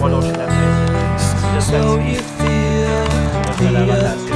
follow ślepy. Jest so you feel the